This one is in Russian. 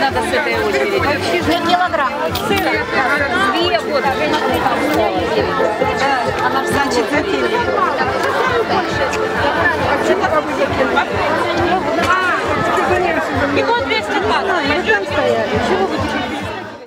надо с этой очереди.